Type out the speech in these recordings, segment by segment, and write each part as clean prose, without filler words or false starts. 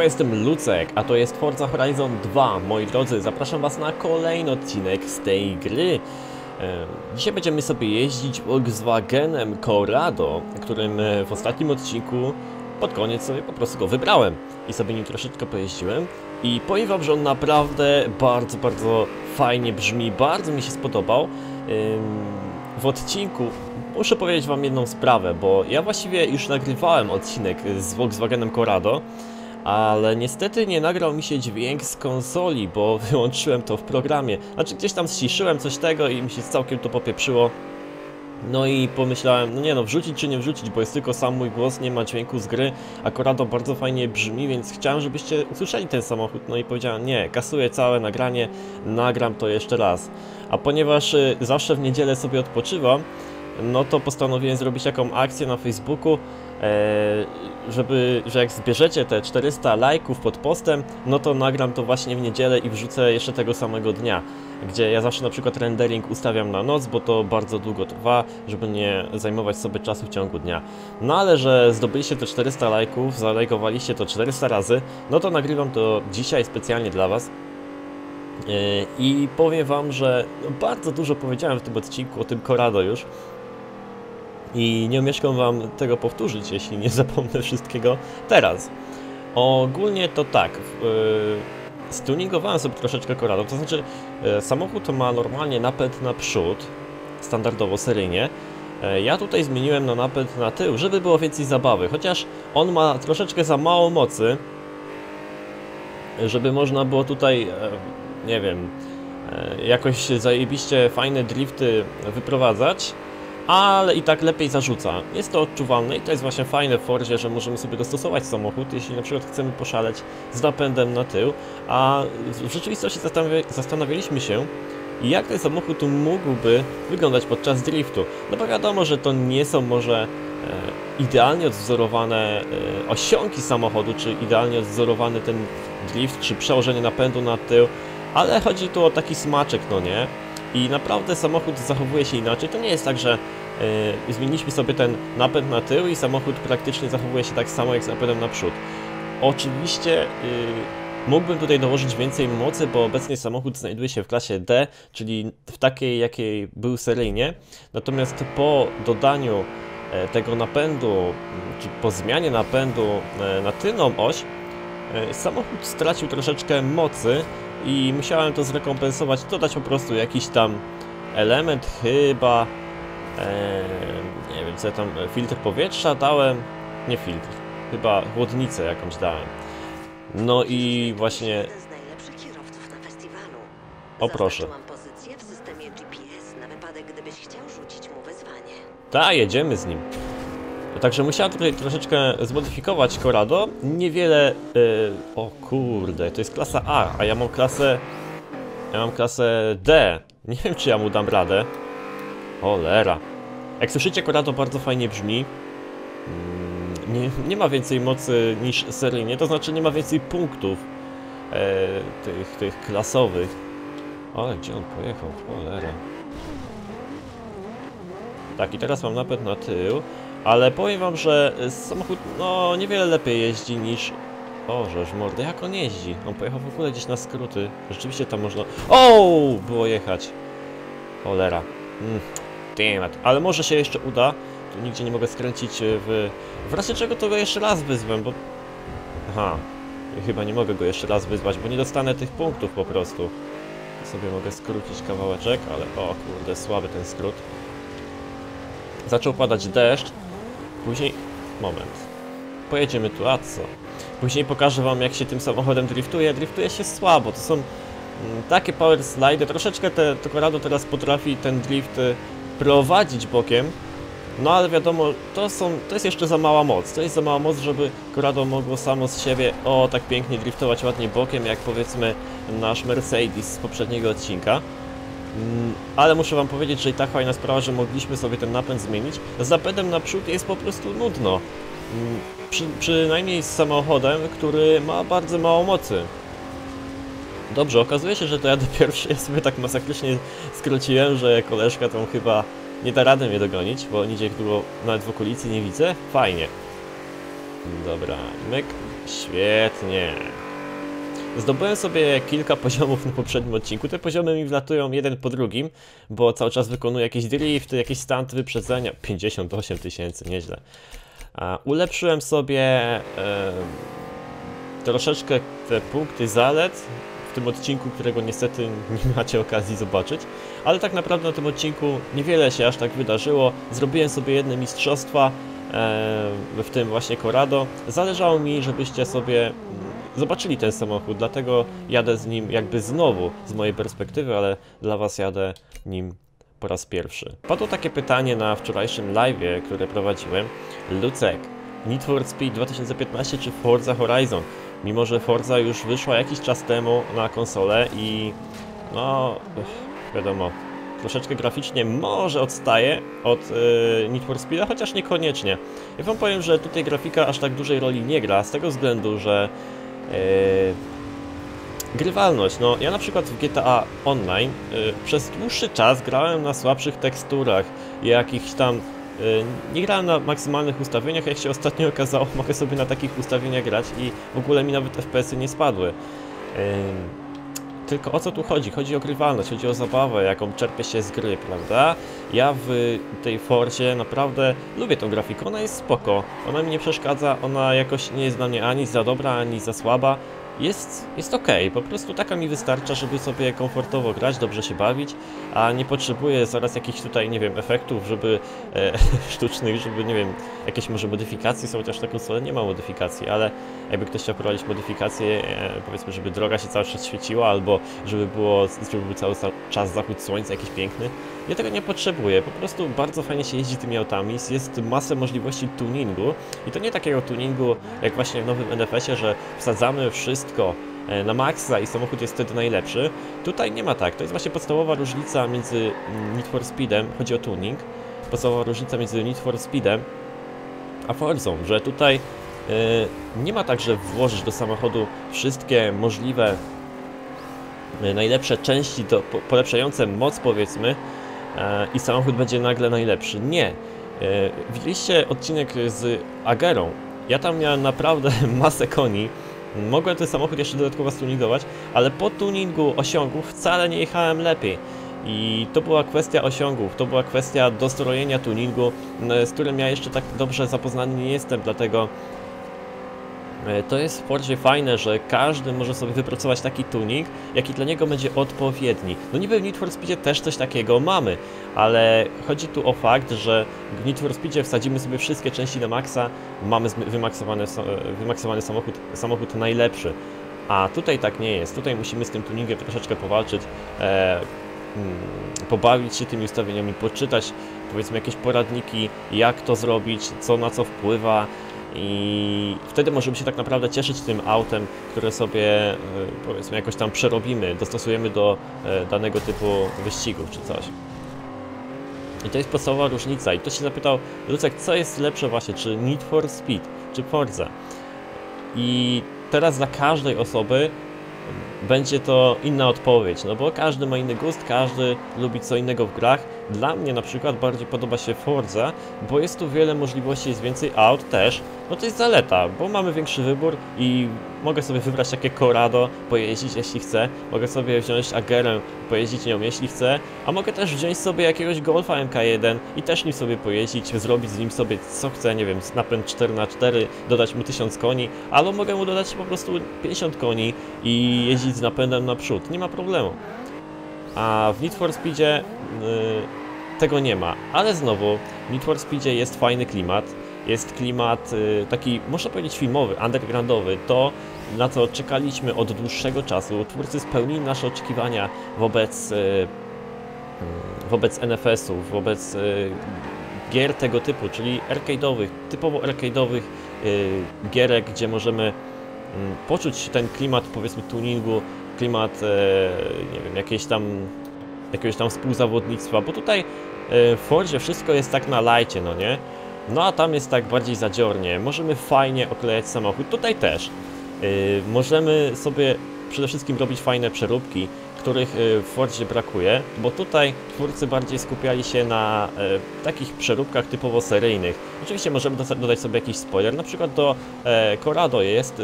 Siemanko, jestem Lucek, a to jest Forza Horizon 2. Moi drodzy, zapraszam Was na kolejny odcinek z tej gry. Dzisiaj będziemy sobie jeździć Volkswagenem Corrado, którym w ostatnim odcinku pod koniec sobie po prostu go wybrałem i sobie nim troszeczkę pojeździłem. I powiem Wam, że on naprawdę bardzo fajnie brzmi, bardzo mi się spodobał. W odcinku muszę powiedzieć Wam jedną sprawę, bo ja właściwie już nagrywałem odcinek z Volkswagenem Corrado, ale niestety nie nagrał mi się dźwięk z konsoli, bo wyłączyłem to w programie. Znaczy gdzieś tam ściszyłem coś tego i mi się całkiem to popieprzyło. No i pomyślałem, no nie no, wrzucić czy nie wrzucić, bo jest tylko sam mój głos, nie ma dźwięku z gry, a Corrado bardzo fajnie brzmi, więc chciałem, żebyście usłyszeli ten samochód. No i powiedziałem, nie, kasuję całe nagranie, nagram to jeszcze raz. A ponieważ zawsze w niedzielę sobie odpoczywam, no to postanowiłem zrobić taką akcję na Facebooku, że jak zbierzecie te 400 lajków pod postem, no to nagram to właśnie w niedzielę i wrzucę jeszcze tego samego dnia, gdzie ja zawsze na przykład rendering ustawiam na noc, bo to bardzo długo trwa, żeby nie zajmować sobie czasu w ciągu dnia. No ale że zdobyliście te 400 lajków, zalajkowaliście to 400 razy, no to nagrywam to dzisiaj specjalnie dla Was. I powiem Wam, że bardzo dużo powiedziałem w tym odcinku o tym Corrado już. I nie omieszkam Wam tego powtórzyć, jeśli nie zapomnę wszystkiego teraz. Ogólnie to tak, stuningowałem sobie troszeczkę Corrado, to znaczy samochód ma normalnie napęd na przód, standardowo, seryjnie. Ja tutaj zmieniłem na napęd na tył, żeby było więcej zabawy, chociaż on ma troszeczkę za mało mocy, żeby można było tutaj, nie wiem, jakoś zajebiście fajne drifty wyprowadzać. Ale i tak lepiej zarzuca. Jest to odczuwalne i to jest właśnie fajne w Forzie, że możemy sobie dostosować samochód, jeśli na przykład chcemy poszaleć z napędem na tył. A w rzeczywistości zastanawialiśmy się, jak ten samochód mógłby wyglądać podczas driftu. No bo wiadomo, że to nie są może idealnie odwzorowane osiągi samochodu, czy idealnie odwzorowany ten drift, czy przełożenie napędu na tył, ale chodzi tu o taki smaczek, no nie? I naprawdę samochód zachowuje się inaczej. To nie jest tak, że zmieniliśmy sobie ten napęd na tył i samochód praktycznie zachowuje się tak samo jak z napędem na przód. Oczywiście mógłbym tutaj dołożyć więcej mocy, bo obecnie samochód znajduje się w klasie D, czyli w takiej, jakiej był seryjnie. Natomiast po dodaniu tego napędu, czy po zmianie napędu na tylną oś, samochód stracił troszeczkę mocy i musiałem to zrekompensować, dodać po prostu jakiś tam element, chyba nie wiem co ja tam, filtr powietrza dałem, nie filtr, chyba chłodnicę jakąś dałem. No i właśnie, o proszę. Ta, jedziemy z nim. Także musiałem tutaj troszeczkę zmodyfikować Corrado, niewiele... o kurde, to jest klasa A, a ja mam klasę... Ja mam klasę D. Nie wiem, czy ja mu dam radę. Cholera. Jak słyszycie, Corrado bardzo fajnie brzmi. Nie ma więcej mocy niż seryjnie, to znaczy nie ma więcej punktów tych klasowych. Ale gdzie on pojechał? Cholera. Tak, i teraz mam napęd na tył. Ale powiem Wam, że samochód no niewiele lepiej jeździ niż... O, żeż mordę, jak on jeździ? On pojechał w ogóle gdzieś na skróty. Rzeczywiście tam można... O, było jechać. Cholera. Damn it. Ale może się jeszcze uda. Tu nigdzie nie mogę skręcić w... W razie czego to go jeszcze raz wyzwę, bo... Aha. Chyba nie mogę go jeszcze raz wyzwać, bo nie dostanę tych punktów po prostu. Sobie mogę skrócić kawałeczek, ale... O kurde, słaby ten skrót. Zaczął padać deszcz. Później... Moment. Pojedziemy tu, a co? Później pokażę Wam, jak się tym samochodem driftuje. Driftuje się słabo, to są takie power slide. Troszeczkę to Corrado teraz potrafi ten drift prowadzić bokiem. No ale wiadomo, to jest jeszcze za mała moc. To jest za mała moc, żeby Corrado mogło samo z siebie tak pięknie driftować ładnie bokiem, jak powiedzmy nasz Mercedes z poprzedniego odcinka. Ale muszę Wam powiedzieć, że i tak fajna sprawa, że mogliśmy sobie ten napęd zmienić. Z napędem na przód jest po prostu nudno. Przynajmniej z samochodem, który ma bardzo mało mocy. Dobrze, okazuje się, że to jadę pierwszy. Ja sobie tak masakrycznie skróciłem, że koleżka tam chyba nie da rady mnie dogonić, bo nigdzie ich długo nawet w okolicy nie widzę. Fajnie. Dobra, myk. Świetnie. Zdobyłem sobie kilka poziomów na poprzednim odcinku. Te poziomy mi wlatują jeden po drugim, bo cały czas wykonuję jakieś drifty, jakieś stunty wyprzedzenia. 58 tysięcy, nieźle. A ulepszyłem sobie troszeczkę te punkty zalet w tym odcinku, którego niestety nie macie okazji zobaczyć. Ale tak naprawdę na tym odcinku niewiele się aż tak wydarzyło. Zrobiłem sobie jedne mistrzostwa, w tym właśnie Corrado. Zależało mi, żebyście sobie zobaczyli ten samochód, dlatego jadę z nim jakby znowu z mojej perspektywy, ale dla was jadę nim po raz pierwszy. Padło takie pytanie na wczorajszym live'ie, które prowadziłem. Lucek, Need for Speed 2015 czy Forza Horizon? Mimo że Forza już wyszła jakiś czas temu na konsolę i no wiadomo, troszeczkę graficznie może odstaje od Need for Speed'a, chociaż niekoniecznie. Ja wam powiem, że tutaj grafika aż tak dużej roli nie gra, z tego względu, że grywalność, no ja na przykład w GTA Online przez dłuższy czas grałem na słabszych teksturach, jakichś tam nie grałem na maksymalnych ustawieniach, jak się ostatnio okazało, mogę sobie na takich ustawieniach grać i w ogóle mi nawet FPS-y nie spadły. Tylko o co tu chodzi? Chodzi o grywalność, chodzi o zabawę, jaką czerpie się z gry, prawda? Ja w tej Forzie naprawdę lubię tą grafikę, ona jest spoko, ona mi nie przeszkadza, ona jakoś nie jest dla mnie ani za dobra, ani za słaba. Jest ok, po prostu taka mi wystarcza, żeby sobie komfortowo grać, dobrze się bawić, a nie potrzebuję zaraz jakichś tutaj, nie wiem, efektów, żeby sztucznych, żeby, nie wiem, jakieś może modyfikacje są, chociaż na konsolę nie ma modyfikacji, ale jakby ktoś chciał prowadzić modyfikacje, powiedzmy, żeby droga się cały czas świeciła, albo żeby był cały czas zachód słońca jakiś piękny, ja tego nie potrzebuję, po prostu bardzo fajnie się jeździ tymi autami, jest masę możliwości tuningu i to nie takiego tuningu jak właśnie w nowym NFS-ie, że wsadzamy wszystko na maksa i samochód jest wtedy najlepszy. Tutaj nie ma tak, to jest właśnie podstawowa różnica między Need for Speedem, chodzi o tuning, podstawowa różnica między Need for Speedem a Forzą, że tutaj nie ma tak, że włożysz do samochodu wszystkie możliwe najlepsze części polepszające moc, powiedzmy, i samochód będzie nagle najlepszy. Nie. Widzieliście odcinek z Agerą, ja tam miałem naprawdę masę koni. Mogłem ten samochód jeszcze dodatkowo stuningować, ale po tuningu osiągów wcale nie jechałem lepiej. I to była kwestia osiągów, to była kwestia dostrojenia tuningu, z którym ja jeszcze tak dobrze zapoznany nie jestem, dlatego to jest w Forzie fajne, że każdy może sobie wypracować taki tuning, jaki dla niego będzie odpowiedni. No niby w Need for Speedzie też coś takiego mamy, ale chodzi tu o fakt, że w Need for Speedzie wsadzimy sobie wszystkie części na maksa, mamy wymaksowany samochód najlepszy. A tutaj tak nie jest, tutaj musimy z tym tuningiem troszeczkę powalczyć, pobawić się tymi ustawieniami, poczytać powiedzmy jakieś poradniki, jak to zrobić, co na co wpływa. I wtedy możemy się tak naprawdę cieszyć tym autem, które sobie, powiedzmy, jakoś tam przerobimy, dostosujemy do danego typu wyścigów czy coś. I to jest podstawowa różnica. I ktoś się zapytał, Lucek, co jest lepsze właśnie, czy Need for Speed, czy Forza? I teraz dla każdej osoby będzie to inna odpowiedź, no bo każdy ma inny gust, każdy lubi co innego w grach. Dla mnie na przykład bardziej podoba się Forza, bo jest tu wiele możliwości, jest więcej aut też. No to jest zaleta, bo mamy większy wybór i mogę sobie wybrać takie Corrado, pojeździć jeśli chcę. Mogę sobie wziąć Agerę, pojeździć nią jeśli chcę. A mogę też wziąć sobie jakiegoś Golfa MK1 i też nim sobie pojeździć, zrobić z nim sobie co chcę, nie wiem, napęd 4×4, dodać mu 1000 koni. Albo mogę mu dodać po prostu 50 koni i jeździć z napędem naprzód, nie ma problemu. A w Need for Speedzie tego nie ma, ale znowu w Need for Speedzie jest fajny klimat, jest klimat taki, można powiedzieć, filmowy, undergroundowy, to na co czekaliśmy od dłuższego czasu. Twórcy spełnili nasze oczekiwania wobec NFS-ów, wobec gier tego typu, czyli arcade'owych, typowo arcade'owych gierek, gdzie możemy poczuć ten klimat, powiedzmy, tuningu, klimat, nie wiem, jakiegoś tam współzawodnictwa, bo tutaj w Forzie wszystko jest tak na lajcie, no nie? No a tam jest tak bardziej zadziornie, możemy fajnie oklejać samochód, tutaj też. Możemy sobie przede wszystkim robić fajne przeróbki, których w Forzie brakuje, bo tutaj twórcy bardziej skupiali się na takich przeróbkach typowo seryjnych. Oczywiście możemy dodać sobie jakiś spoiler, na przykład do Corrado jest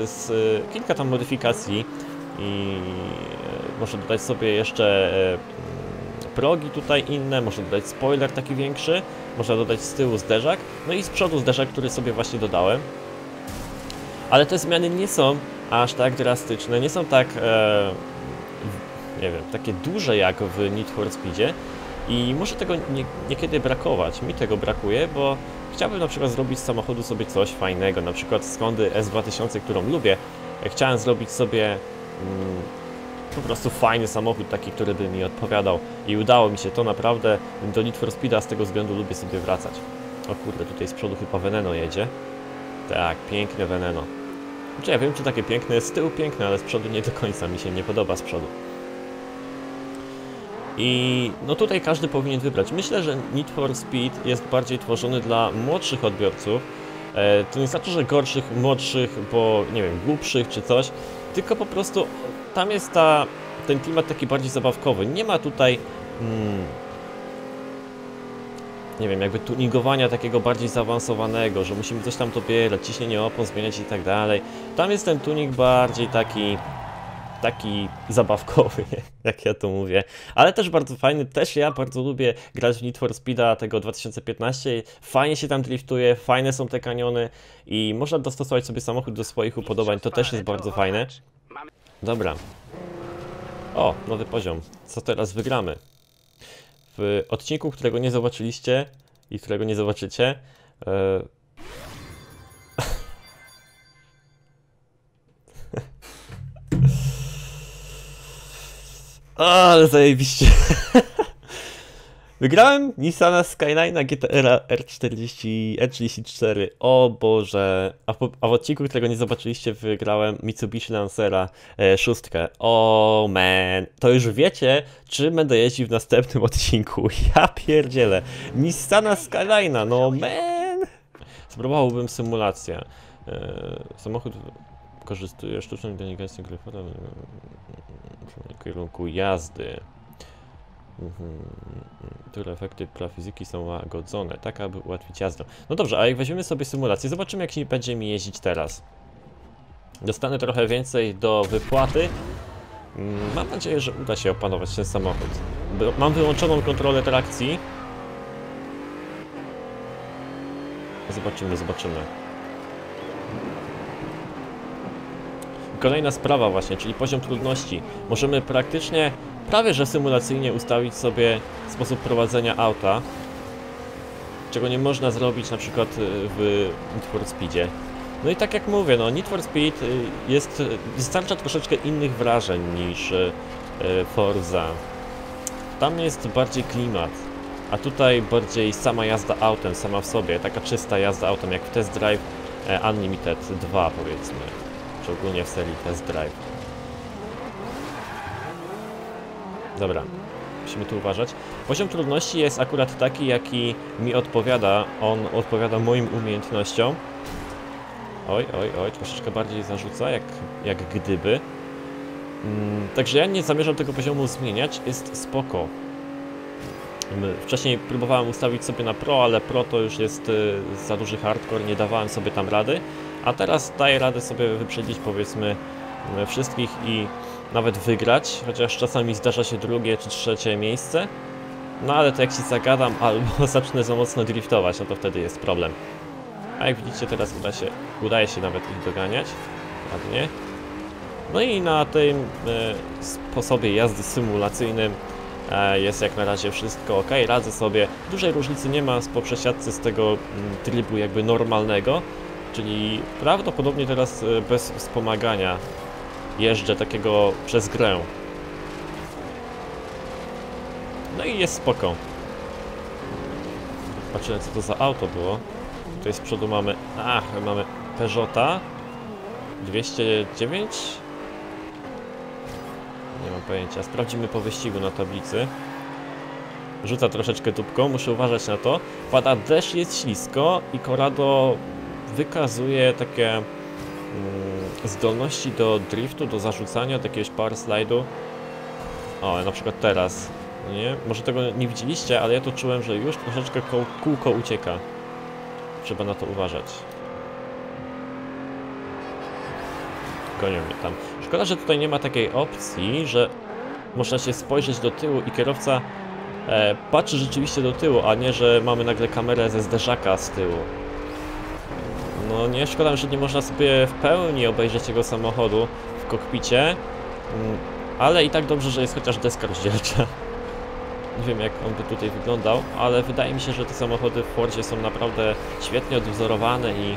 kilka tam modyfikacji i można dodać sobie jeszcze progi tutaj inne, można dodać spoiler taki większy, można dodać z tyłu zderzak, no i z przodu zderzak, który sobie właśnie dodałem. Ale te zmiany nie są aż tak drastyczne, nie są tak, nie wiem, takie duże jak w Need for Speedzie i może tego niekiedy brakować, mi tego brakuje, bo chciałbym na przykład zrobić z samochodu sobie coś fajnego, na przykład z Hondy S2000, którą lubię, chciałem zrobić sobie po prostu fajny samochód, taki, który by mi odpowiadał i udało mi się to naprawdę, do Need for Speeda z tego względu lubię sobie wracać. O kurde, tutaj z przodu chyba Veneno jedzie. Tak, piękne Veneno. Znaczy ja wiem, czy takie piękne jest, z tyłu piękne, ale z przodu nie do końca, mi się nie podoba z przodu. I no tutaj każdy powinien wybrać. Myślę, że Need for Speed jest bardziej tworzony dla młodszych odbiorców. To nie znaczy, że gorszych, młodszych, bo nie wiem, głupszych czy coś, tylko po prostu tam jest ten klimat taki bardziej zabawkowy. Nie ma tutaj nie wiem, jakby tuningowania takiego bardziej zaawansowanego, że musimy coś tam dobierać, ciśnienie opon zmieniać i tak dalej. Tam jest ten tuning bardziej taki zabawkowy, jak ja to mówię, ale też bardzo fajny, też ja bardzo lubię grać w Need for Speeda tego 2015, fajnie się tam driftuje, fajne są te kaniony i można dostosować sobie samochód do swoich upodobań, to też jest bardzo fajne. Dobra. O, nowy poziom. Co teraz wygramy? W odcinku, którego nie zobaczyliście i którego nie zobaczycie, ale zajebiście. Wygrałem Nissana Skyline'a GTR R34. O Boże. A w odcinku, którego nie zobaczyliście, wygrałem Mitsubishi Lancera 6. O man. To już wiecie, czym będę jeździł w następnym odcinku. Ja pierdzielę. Nissana Skyline'a. No man. Spróbowałbym symulację. Samochód wykorzystuje sztuczną inteligencję gryfora w kierunku jazdy. Które efekty fizyki są łagodzone, tak aby ułatwić jazdę. No dobrze, a jak weźmiemy sobie symulację, zobaczymy, jak się będzie mi jeździć teraz. Dostanę trochę więcej do wypłaty. Mam nadzieję, że uda się opanować ten samochód. Mam wyłączoną kontrolę trakcji. Zobaczymy, zobaczymy. Kolejna sprawa właśnie, czyli poziom trudności. Możemy praktycznie, prawie że symulacyjnie ustawić sobie sposób prowadzenia auta, czego nie można zrobić na przykład w Need for Speedzie. No i tak jak mówię, no Need for Speed wystarcza troszeczkę innych wrażeń niż Forza. Tam jest bardziej klimat, a tutaj bardziej sama jazda autem, sama w sobie, taka czysta jazda autem jak w Test Drive Unlimited 2 powiedzmy, czy ogólnie w serii Test Drive. Dobra, musimy tu uważać. Poziom trudności jest akurat taki, jaki mi odpowiada. On odpowiada moim umiejętnościom. Oj, oj, oj, troszeczkę bardziej zarzuca, jak gdyby. Także ja nie zamierzam tego poziomu zmieniać, jest spoko. Wcześniej próbowałem ustawić sobie na pro, ale pro to już jest za duży hardcore, nie dawałem sobie tam rady. A teraz daję radę sobie wyprzedzić, powiedzmy, wszystkich i nawet wygrać, chociaż czasami zdarza się drugie czy trzecie miejsce. No ale to jak się zagadam albo zacznę za mocno driftować, no to wtedy jest problem. A jak widzicie, teraz udaje się nawet ich doganiać. Ładnie. No i na tym sposobie jazdy symulacyjnym jest jak na razie wszystko ok. Radzę sobie. Dużej różnicy nie ma po przesiadce z tego trybu jakby normalnego, czyli prawdopodobnie teraz bez wspomagania jeżdżę takiego przez grę. No i jest spoko. Patrzyłem, co to za auto było. Tutaj z przodu mamy... Ach, mamy Peugeota 209. Nie mam pojęcia. Sprawdzimy po wyścigu na tablicy. Rzuca troszeczkę dupką, muszę uważać na to. Pada deszcz, jest ślisko i Corrado wykazuje takie zdolności do driftu, do zarzucania, do jakiegoś power slide'u. O, na przykład teraz, nie? Może tego nie widzieliście, ale ja to czułem, że już troszeczkę kółko ucieka. Trzeba na to uważać. Gonią mnie tam. Szkoda, że tutaj nie ma takiej opcji, że można się spojrzeć do tyłu i kierowca patrzy rzeczywiście do tyłu, a nie, że mamy nagle kamerę ze zderzaka z tyłu. No nie, szkoda, że nie można sobie w pełni obejrzeć tego samochodu w kokpicie, ale i tak dobrze, że jest chociaż deska rozdzielcza. Nie wiem, jak on by tutaj wyglądał, ale wydaje mi się, że te samochody w Fordzie są naprawdę świetnie odwzorowane i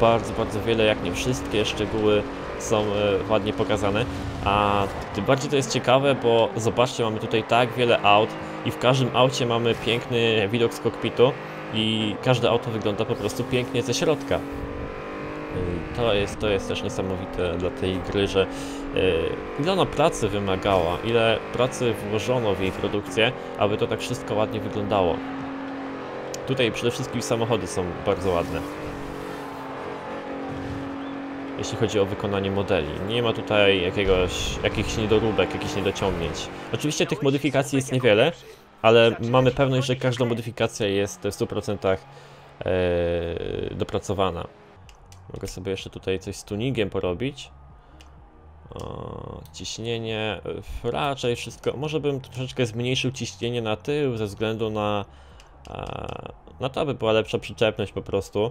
bardzo, bardzo wiele, jak nie wszystkie szczegóły są ładnie pokazane. A tym bardziej to jest ciekawe, bo zobaczcie, mamy tutaj tak wiele aut i w każdym aucie mamy piękny widok z kokpitu i każde auto wygląda po prostu pięknie ze środka. To jest też niesamowite dla tej gry, że ile ona pracy wymagała, ile pracy włożono w jej produkcję, aby to tak wszystko ładnie wyglądało. Tutaj przede wszystkim samochody są bardzo ładne, jeśli chodzi o wykonanie modeli. Nie ma tutaj jakichś niedoróbek, jakichś niedociągnięć. Oczywiście tych modyfikacji jest niewiele, ale mamy pewność, że każda modyfikacja jest w 100% dopracowana. Mogę sobie jeszcze tutaj coś z tuningiem porobić. O, ciśnienie, raczej wszystko. Może bym troszeczkę zmniejszył ciśnienie na tył ze względu na to, aby była lepsza przyczepność po prostu.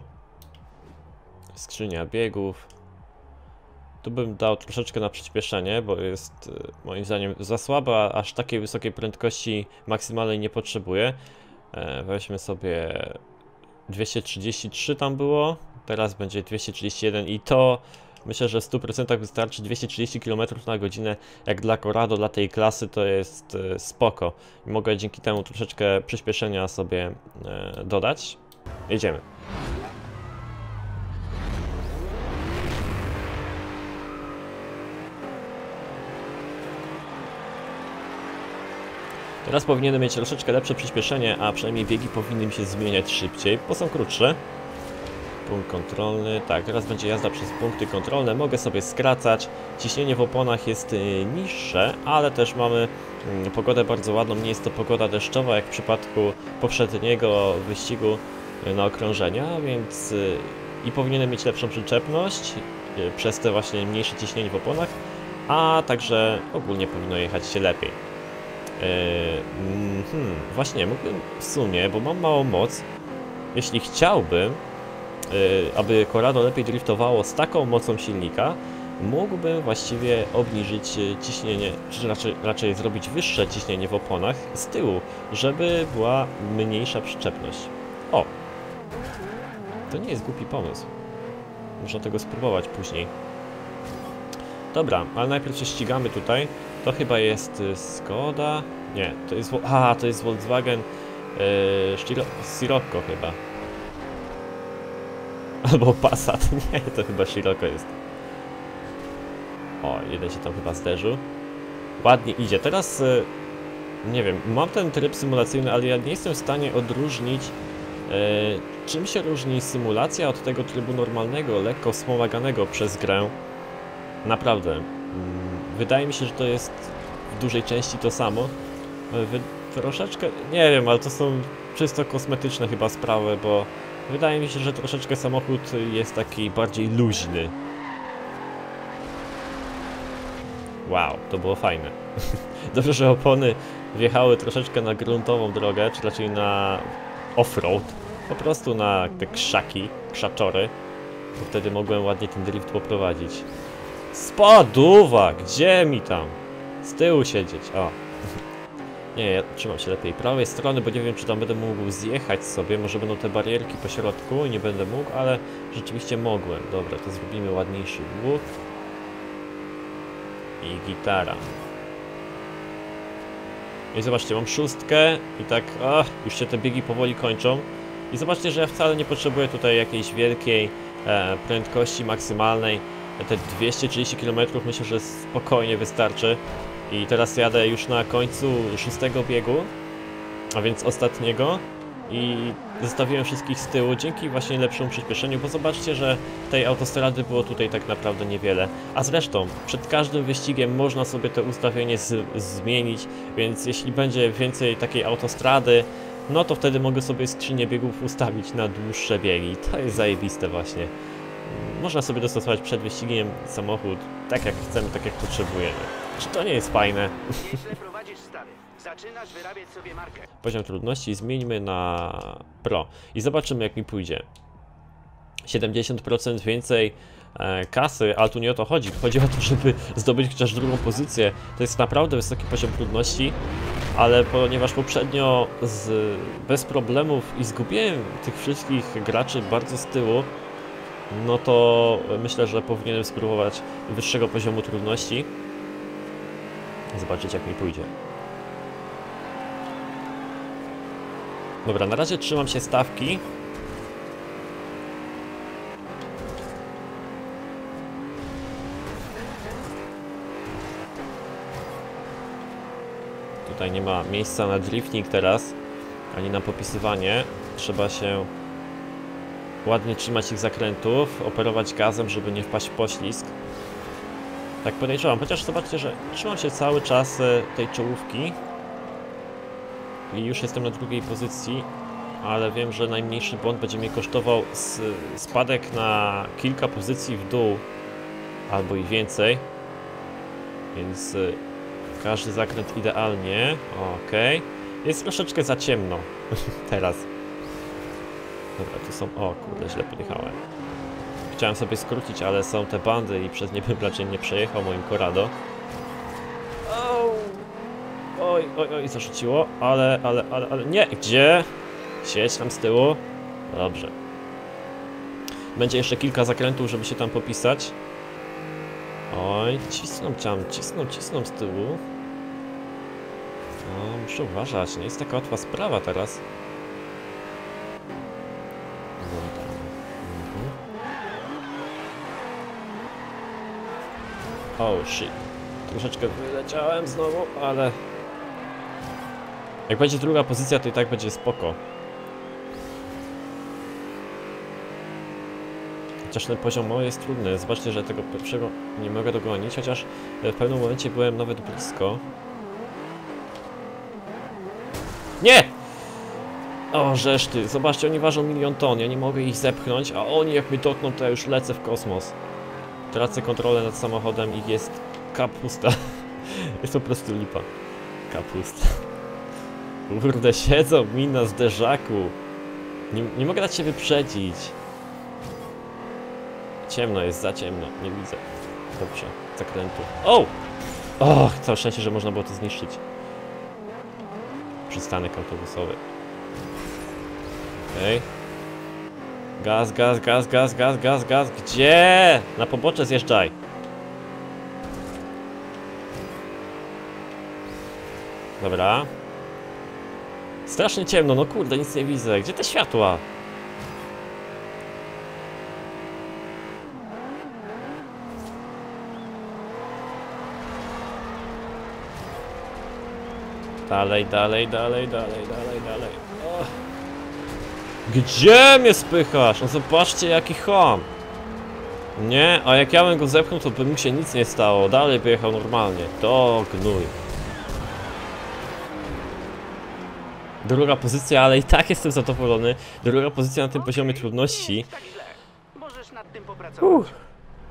Skrzynia biegów. Tu bym dał troszeczkę na przyspieszenie, bo jest moim zdaniem za słaba, aż takiej wysokiej prędkości maksymalnej nie potrzebuje. Weźmy sobie 233 tam było. Teraz będzie 231 i to myślę, że w 100% wystarczy. 230 km na godzinę jak dla Corrado, dla tej klasy to jest spoko. Mogę dzięki temu troszeczkę przyspieszenia sobie dodać. Jedziemy. Teraz powinienem mieć troszeczkę lepsze przyspieszenie, a przynajmniej biegi powinny mi się zmieniać szybciej, bo są krótsze. Punkt kontrolny, tak, teraz będzie jazda przez punkty kontrolne, mogę sobie skracać, ciśnienie w oponach jest niższe, ale też mamy pogodę bardzo ładną, nie jest to pogoda deszczowa jak w przypadku poprzedniego wyścigu na okrążenia, więc i powinienem mieć lepszą przyczepność przez te właśnie mniejsze ciśnienie w oponach, a także ogólnie powinno jechać się lepiej. Właśnie, mógłbym w sumie, bo mam małą moc, jeśli chciałbym, aby Corrado lepiej driftowało z taką mocą silnika, mógłbym właściwie obniżyć ciśnienie, czy raczej zrobić wyższe ciśnienie w oponach z tyłu, żeby była mniejsza przyczepność. O! To nie jest głupi pomysł. Można tego spróbować później. Dobra, ale najpierw się ścigamy tutaj. To chyba jest Skoda... Nie, to jest... A, to jest Volkswagen Scirocco chyba. Albo Passat, nie, to chyba Scirocco jest. O, jeden się tam chyba zderzył. Ładnie idzie. Teraz, nie wiem, mam ten tryb symulacyjny, ale ja nie jestem w stanie odróżnić, czym się różni symulacja od tego trybu normalnego, lekko wspomaganego przez grę. Naprawdę. Wydaje mi się, że to jest w dużej części to samo. Troszeczkę, nie wiem, ale to są czysto kosmetyczne chyba sprawy, bo... Wydaje mi się, że troszeczkę samochód jest taki bardziej luźny. Wow, to było fajne. Dobrze, że opony wjechały troszeczkę na gruntową drogę, czy raczej na off-road. Po prostu na te krzaki, krzaczory. Bo wtedy mogłem ładnie ten drift poprowadzić. Spaduwa! Gdzie mi tam? Z tyłu siedzieć, o. Nie, ja trzymam się lepiej prawej strony, bo nie wiem, czy tam będę mógł zjechać sobie. Może będą te barierki po środku i nie będę mógł, ale rzeczywiście mogłem. Dobra, to zrobimy ładniejszy głów. I gitara. I zobaczcie, mam szóstkę i tak, ach, już się te biegi powoli kończą. I zobaczcie, że ja wcale nie potrzebuję tutaj jakiejś wielkiej prędkości maksymalnej. Te 230 km myślę, że spokojnie wystarczy. I teraz jadę już na końcu szóstego biegu, a więc ostatniego i zostawiłem wszystkich z tyłu dzięki właśnie lepszemu przyspieszeniu, bo zobaczcie, że tej autostrady było tutaj tak naprawdę niewiele. A zresztą przed każdym wyścigiem można sobie to ustawienie zmienić, więc jeśli będzie więcej takiej autostrady, no to wtedy mogę sobie skrzynię biegów ustawić na dłuższe biegi. To jest zajebiste właśnie. Można sobie dostosować przed wyścigiem samochód tak jak chcemy, tak jak potrzebujemy. Czy to nie jest fajne? Nieźle prowadzisz, stary. Zaczynasz wyrabiać sobie markę. Poziom trudności zmieńmy na Pro i zobaczymy, jak mi pójdzie. 70% więcej kasy, ale tu nie o to chodzi. Chodzi o to, żeby zdobyć chociaż drugą pozycję. To jest naprawdę wysoki poziom trudności, ale ponieważ poprzednio bez problemów i zgubiłem tych wszystkich graczy bardzo z tyłu, no to myślę, że powinienem spróbować wyższego poziomu trudności. Zobaczyć, jak mi pójdzie. Dobra, na razie trzymam się stawki. Tutaj nie ma miejsca na driftnik teraz, ani na popisywanie. Trzeba się ładnie trzymać ich zakrętów, operować gazem, żeby nie wpaść w poślizg. Tak podejrzewam, chociaż zobaczcie, że trzymam się cały czas tej czołówki. I już jestem na drugiej pozycji, ale wiem, że najmniejszy błąd będzie mnie kosztował spadek na kilka pozycji w dół, albo i więcej. Więc każdy zakręt idealnie. Okej. Jest troszeczkę za ciemno teraz. Dobra, tu są... O kurde, źle podjechałem. Chciałem sobie skrócić, ale są te bandy i przez nie bym raczej nie przejechał moim Corrado. Oj, oj, oj, zarzuciło, ale nie, gdzie? Siedź tam z tyłu. Dobrze. Będzie jeszcze kilka zakrętów, żeby się tam popisać. Oj, cisną z tyłu. No, muszę uważać, nie jest taka łatwa sprawa teraz. Oh shit. Troszeczkę wyleciałem znowu, ale... Jak będzie druga pozycja, to i tak będzie spoko. Chociaż ten poziom mały jest trudny. Zobaczcie, że tego pierwszego nie mogę dogonić, chociaż w pewnym momencie byłem nawet blisko. Nie! O, reszty. Zobaczcie, oni ważą milion ton. Ja nie mogę ich zepchnąć, a oni jak mnie dotkną, to ja już lecę w kosmos. Tracę kontrolę nad samochodem i jest kapusta. Jest po prostu lipa. Kapusta. Kurde, siedzą mi na zderzaku. Nie mogę dać się wyprzedzić. Ciemno jest, za ciemno. Nie widzę. Dobrze, zakrętu. O! Och, całe szczęście, że można było to zniszczyć. Przystanek autobusowy. Okej. Gaz. Gdzie? Na pobocze zjeżdżaj. Dobra. Strasznie ciemno, no kurde, nic nie widzę. Gdzie te światła? Dalej. Oh. Gdzie mnie spychasz? No zobaczcie, jaki cham. Nie, a jak ja bym go zepchnął, to by mi się nic nie stało. Dalej by jechał normalnie. To gnój. Druga pozycja, ale i tak jestem zadowolony. Druga pozycja na tym poziomie trudności.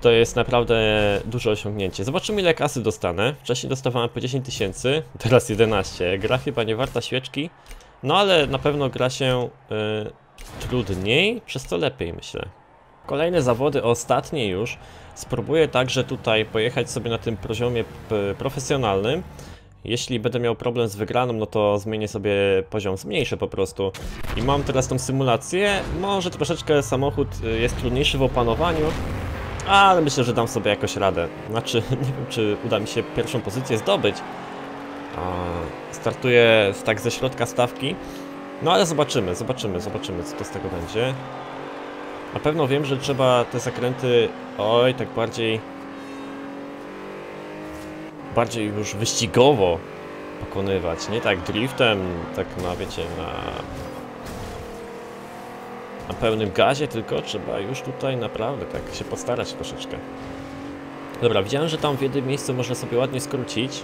To jest naprawdę duże osiągnięcie. Zobaczymy, ile kasy dostanę. Wcześniej dostawałem po 10 tysięcy, teraz 11. Gra chyba nie warta świeczki. No ale na pewno gra się trudniej, przez to lepiej, myślę. Kolejne zawody, ostatnie już. Spróbuję także tutaj pojechać sobie na tym poziomie profesjonalnym. Jeśli będę miał problem z wygraną, no to zmienię sobie poziom, zmniejszę po prostu. I mam teraz tą symulację. Może troszeczkę samochód jest trudniejszy w opanowaniu, ale myślę, że dam sobie jakoś radę. Znaczy, nie wiem, czy uda mi się pierwszą pozycję zdobyć. Startuję tak ze środka stawki. No ale zobaczymy, co to z tego będzie. Na pewno wiem, że trzeba te zakręty... Oj, tak bardziej już wyścigowo pokonywać, nie tak driftem, tak na, wiecie, na na pełnym gazie, tylko trzeba już tutaj naprawdę tak się postarać troszeczkę. Dobra, widziałem, że tam w jednym miejscu można sobie ładnie skrócić.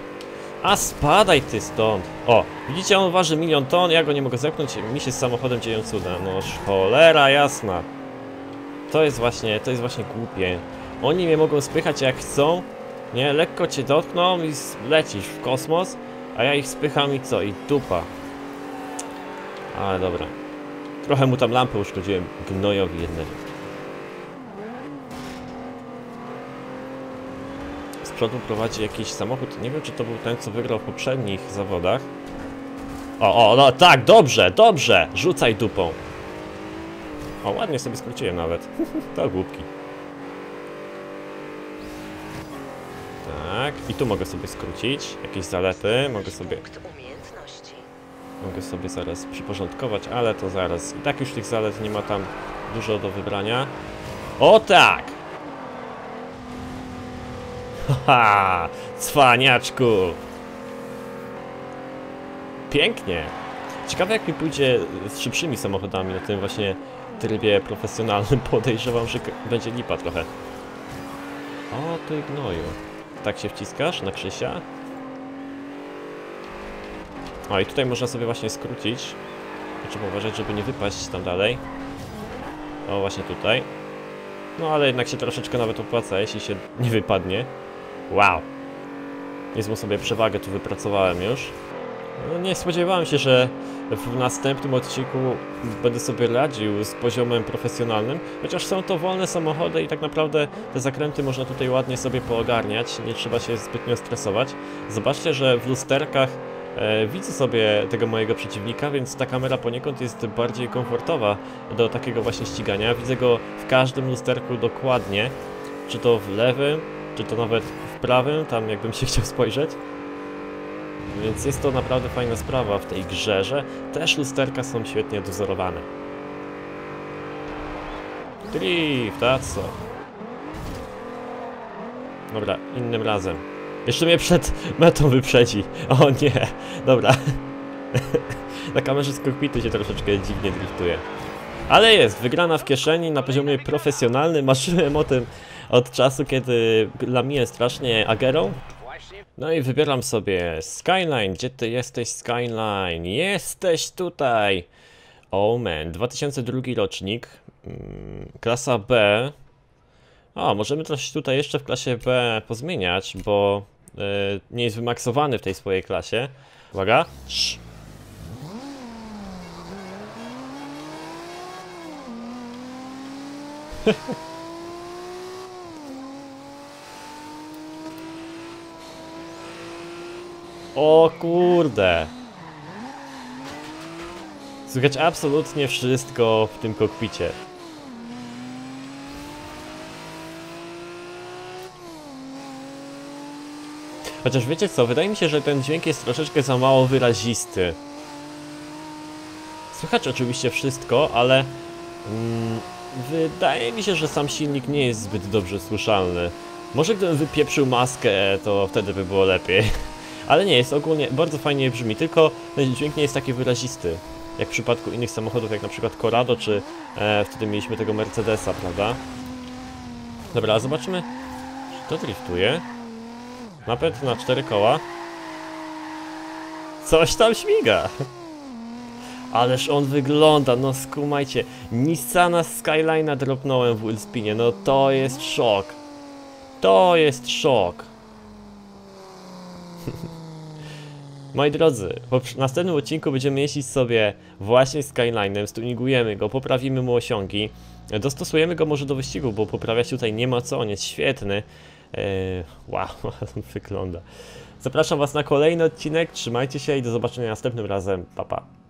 A spadaj ty stąd! O, widzicie, on waży 1 000 000 ton, ja go nie mogę zepchnąć, mi się z samochodem dzieją cuda. No cholera jasna. To jest właśnie głupie. Oni mnie mogą spychać jak chcą, nie? Lekko cię dotkną i lecisz w kosmos, a ja ich spycham i co? I dupa. Ale dobra. Trochę mu tam lampę uszkodziłem, gnojowi jednemu. Z przodu prowadzi jakiś samochód, nie wiem czy to był ten, co wygrał w poprzednich zawodach. O, no tak, dobrze, dobrze, rzucaj dupą. O, ładnie sobie skróciłem nawet. To głupki. Tak, i tu mogę sobie skrócić. Jakieś zalety, mogę sobie zaraz przyporządkować, ale to zaraz. I tak już tych zalet nie ma tam dużo do wybrania. O tak! Haha! Cwaniaczku! Pięknie! Ciekawe jak mi pójdzie z szybszymi samochodami na tym właśnie trybie profesjonalnym. Podejrzewam, że będzie lipa trochę. O ty gnoju. Tak się wciskasz na Krzysia? O, i tutaj można sobie właśnie skrócić. Trzeba uważać, żeby nie wypaść tam dalej. O, właśnie tutaj. No, ale jednak się troszeczkę nawet opłaca, jeśli się nie wypadnie. Wow! Niezłą sobie przewagę tu wypracowałem już. No, nie spodziewałem się, że w następnym odcinku będę sobie radził z poziomem profesjonalnym. Chociaż są to wolne samochody i tak naprawdę te zakręty można tutaj ładnie sobie poogarniać. Nie trzeba się zbytnio stresować. Zobaczcie, że w lusterkach widzę sobie tego mojego przeciwnika, więc ta kamera poniekąd jest bardziej komfortowa do takiego właśnie ścigania. Widzę go w każdym lusterku dokładnie, czy to w lewym, czy to nawet w prawym, tam jakbym się chciał spojrzeć. Więc jest to naprawdę fajna sprawa w tej grze, że też lusterka są świetnie dozorowane. Drift, a co? Dobra, innym razem. Jeszcze mnie przed metą wyprzedzi. O nie, dobra. Na kamerze z kokpitu się troszeczkę dziwnie driftuje. Ale jest, wygrana w kieszeni na poziomie profesjonalnym. Marzyłem o tym od czasu, kiedy lamiłem strasznie Agerą. No i wybieram sobie Skyline. Gdzie ty jesteś, Skyline? Jesteś tutaj! Oh man, 2002 rocznik. Klasa B. O, możemy coś tutaj jeszcze w klasie B pozmieniać, bo nie jest wymaksowany w tej swojej klasie. Uwaga. Sz. O kurde. Słychać absolutnie wszystko w tym kokpicie. Chociaż wiecie co, wydaje mi się, że ten dźwięk jest troszeczkę za mało wyrazisty. Słychać oczywiście wszystko, ale wydaje mi się, że sam silnik nie jest zbyt dobrze słyszalny. Może gdybym wypieprzył maskę, to wtedy by było lepiej. Ale nie, jest ogólnie, bardzo fajnie brzmi, tylko ten dźwięk nie jest taki wyrazisty. Jak w przypadku innych samochodów, jak na przykład Corrado, czy wtedy mieliśmy tego Mercedesa, prawda? Dobra, zobaczymy, czy to driftuje. Napęd na 4 koła. Coś tam śmiga. Ależ on wygląda, no skumajcie. Nissana Skyline'a dropnąłem w wheelspinie, no to jest szok. To jest szok. Moi drodzy, w następnym odcinku będziemy jeździć sobie właśnie Skyline'em, stuningujemy go, poprawimy mu osiągi. Dostosujemy go może do wyścigu, bo poprawiać tutaj nie ma co, on jest świetny. Wow, on wygląda. Zapraszam was na kolejny odcinek, trzymajcie się i do zobaczenia następnym razem, pa pa.